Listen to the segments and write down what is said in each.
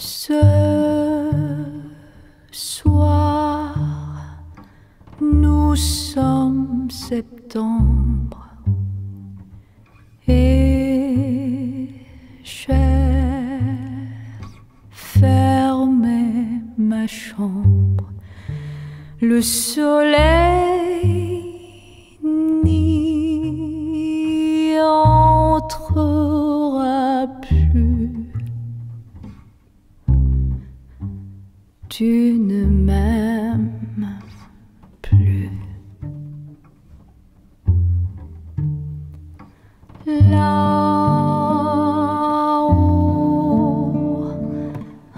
Ce soir, nous sommes septembre et j'ai fermé ma chambre. Le soleil n'y entrera plus. Tu ne m'aimes plus. Là-haut,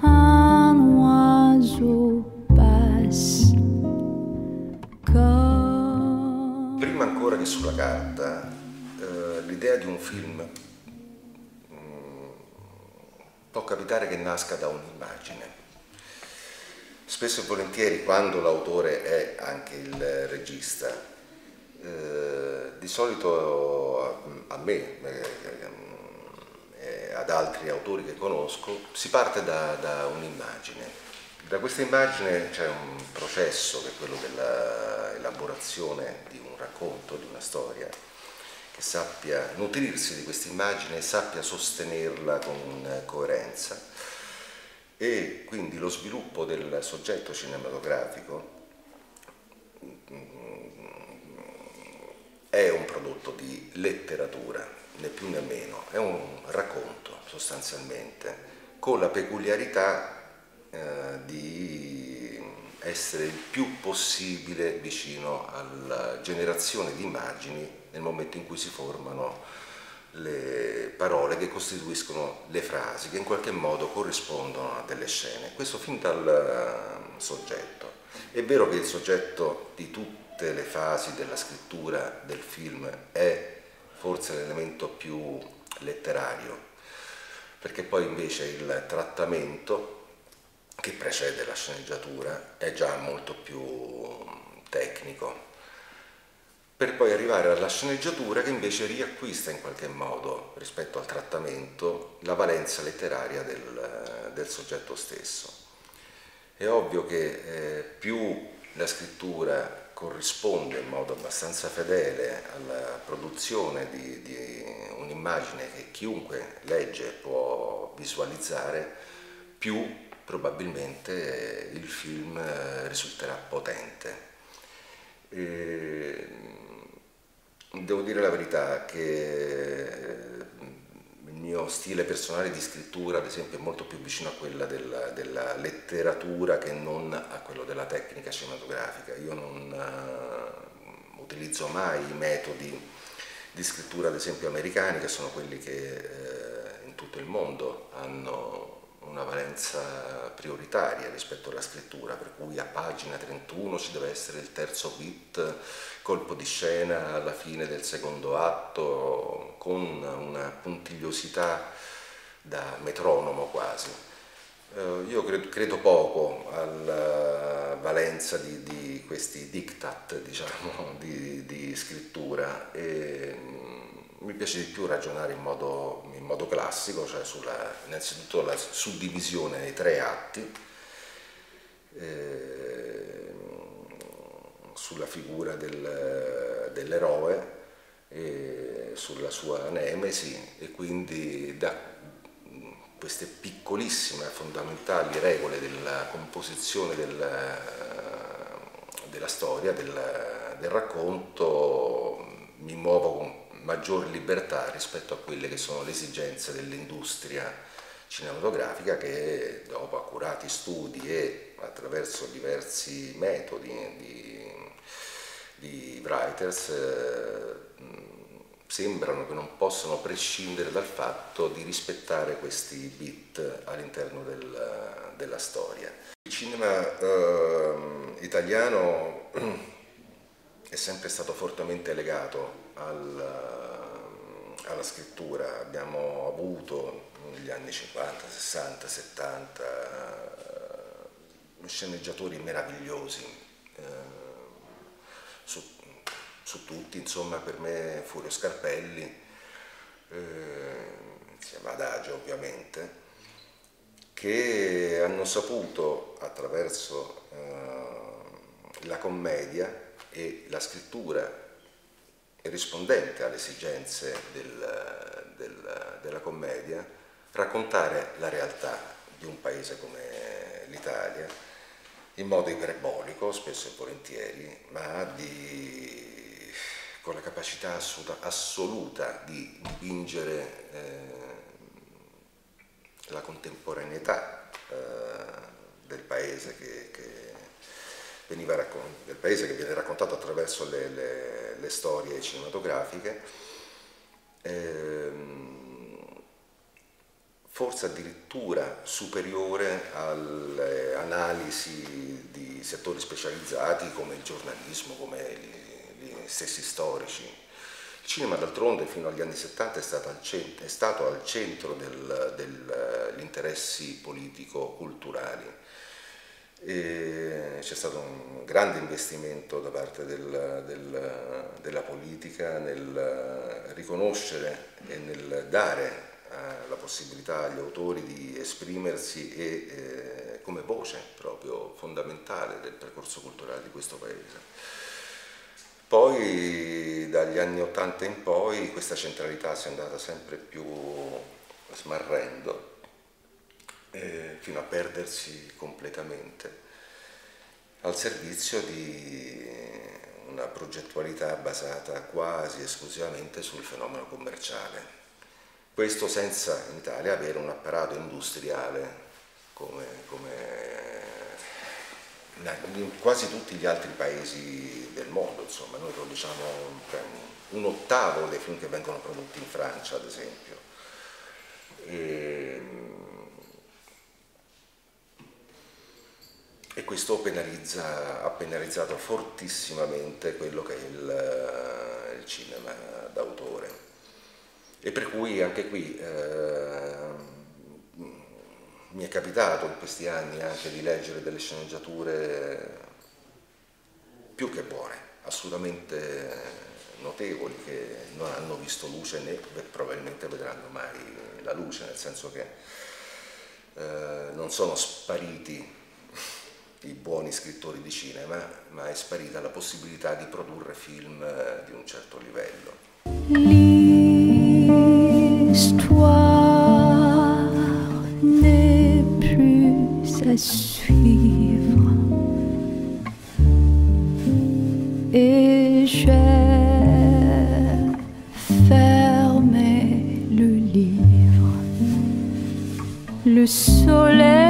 un oiseau passe. Prima ancora che sulla carta, l'idea di un film può capitare che nasca da un'immagine. Spesso e volentieri, quando l'autore è anche il regista, di solito a me, ad altri autori che conosco, si parte da un'immagine. Da questa immagine c'è un processo che è quello dell'elaborazione di un racconto, di una storia, che sappia nutrirsi di questa immagine e sappia sostenerla con coerenza. E quindi lo sviluppo del soggetto cinematografico è un prodotto di letteratura, né più né meno, è un racconto sostanzialmente, con la peculiarità di essere il più possibile vicino alla generazione di immagini nel momento in cui si formano le parole che costituiscono le frasi, che in qualche modo corrispondono a delle scene. Questo fin dal soggetto. È vero che il soggetto di tutte le fasi della scrittura del film è forse l'elemento più letterario, perché poi invece il trattamento che precede la sceneggiatura è già molto più tecnico, per poi arrivare alla sceneggiatura che invece riacquista in qualche modo, rispetto al trattamento, la valenza letteraria del soggetto stesso. È ovvio che più la scrittura corrisponde in modo abbastanza fedele alla produzione di un'immagine che chiunque legge può visualizzare, più probabilmente il film risulterà potente. Devo dire la verità che il mio stile personale di scrittura, ad esempio, è molto più vicino a quella della letteratura che non a quello della tecnica cinematografica. Io non utilizzo mai i metodi di scrittura, ad esempio, americani, che sono quelli che in tutto il mondo hanno una valenza prioritaria rispetto alla scrittura, per cui a pagina 31 ci deve essere il terzo bit, colpo di scena alla fine del secondo atto, con una puntigliosità da metronomo quasi. Io credo poco alla valenza di questi diktat, diciamo, di scrittura, e mi piace di più ragionare in modo classico, cioè innanzitutto la suddivisione nei tre atti, sulla figura dell'eroe, sulla sua nemesi, e quindi da queste piccolissime fondamentali regole della composizione della storia, del racconto, mi muovo con maggior libertà rispetto a quelle che sono le esigenze dell'industria cinematografica, che dopo accurati studi e attraverso diversi metodi di writers sembrano che non possano prescindere dal fatto di rispettare questi beat all'interno della storia. Il cinema italiano è sempre stato fortemente legato alla scrittura. Abbiamo avuto negli anni 50, 60, 70 sceneggiatori meravigliosi, su tutti, insomma, per me Furio Scarpelli, insieme ad Age ovviamente, che hanno saputo, attraverso la commedia e la scrittura rispondente alle esigenze della commedia, raccontare la realtà di un paese come l'Italia in modo iperbolico, spesso e volentieri, ma con la capacità assoluta di dipingere la contemporaneità del paese che viene raccontato attraverso le storie cinematografiche, forse addirittura superiore alle analisi di settori specializzati come il giornalismo, come gli stessi storici. Il cinema, d'altronde, fino agli anni 70 è stato al centro degli interessi politico-culturali. C'è stato un grande investimento da parte della politica nel riconoscere e nel dare la possibilità agli autori di esprimersi e come voce proprio fondamentale del percorso culturale di questo paese. Poi dagli anni 80 in poi questa centralità si è andata sempre più smarrendo, fino a perdersi completamente al servizio di una progettualità basata quasi esclusivamente sul fenomeno commerciale. Questo senza in Italia avere un apparato industriale come in quasi tutti gli altri paesi del mondo. Insomma, noi produciamo un ottavo dei film che vengono prodotti in Francia, ad esempio. E questo ha penalizzato fortissimamente quello che è il cinema d'autore. E per cui anche qui mi è capitato in questi anni anche di leggere delle sceneggiature più che buone, assolutamente notevoli, che non hanno visto luce né probabilmente vedranno mai la luce, nel senso che non sono spariti i buoni scrittori di cinema, ma è sparita la possibilità di produrre film di un certo livello. L'histoire n'est plus à suivre et j'ai fermé le livre. Le soleil